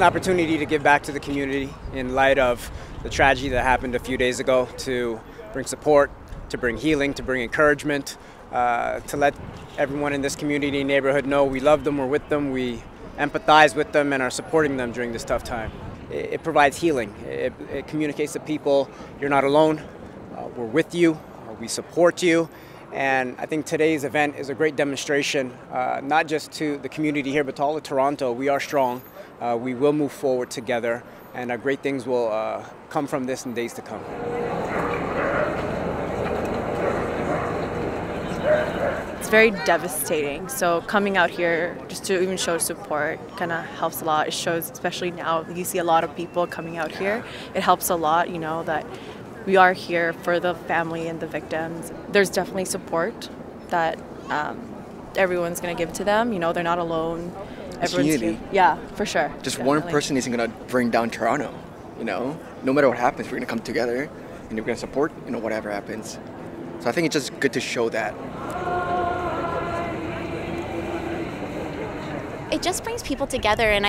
an opportunity to give back to the community in light of the tragedy that happened a few days ago, to bring support, to bring healing, to bring encouragement, to let everyone in this community neighborhood know we love them, we're with them, we empathize with them, and are supporting them during this tough time. It provides healing. It communicates to people, you're not alone, we're with you, we support you. And I think today's event is a great demonstration, not just to the community here, but to all of Toronto. We are strong. We will move forward together, and great things will come from this in days to come. It's very devastating, so coming out here just to even show support kind of helps a lot. It shows, especially now, you see a lot of people coming out here. It helps a lot, you know, that we are here for the family and the victims. There's definitely support that everyone's going to give to them. You know, they're not alone. Everyone's here. Yeah, for sure. Just definitely. One person isn't going to bring down Toronto, you know. No matter what happens, we're going to come together and we're going to support, you know, whatever happens. So I think it's just good to show that. It just brings people together, and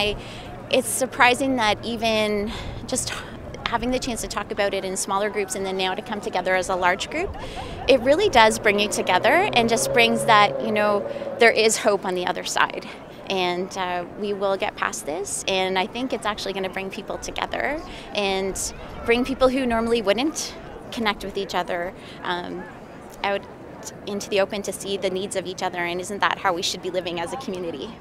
it's surprising that even just having the chance to talk about it in smaller groups and then now to come together as a large group, it really does bring you together and just brings that, you know, there is hope on the other side, and we will get past this. And I think it's actually going to bring people together and bring people who normally wouldn't connect with each other out into the open to see the needs of each other, and isn't that how we should be living as a community?